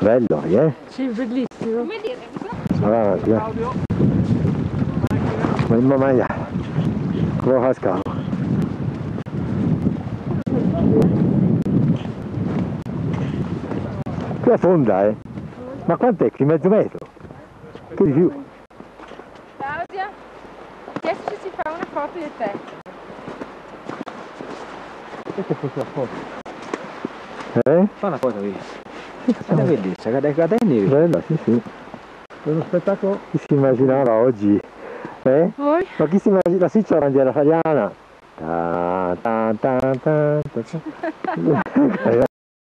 Bello, eh? Sì, bellissimo. Come dire? Allora, Claudio. Mamma mia. Come cascavo. Qui è fonda, eh? Ma quant'è qui? Mezzo metro? Che di più? Claudia, ho chiesto se si fa una foto di te. Che fosse la foto? Eh? Fa una foto qui. È bellissima, cadè neve. Bella, sì, sì. È uno spettacolo. Chi si immaginava oggi? Eh? Voi? Ma chi si immaginava? Sì, c'è la bandiera italiana. Ta ta ta ta ta.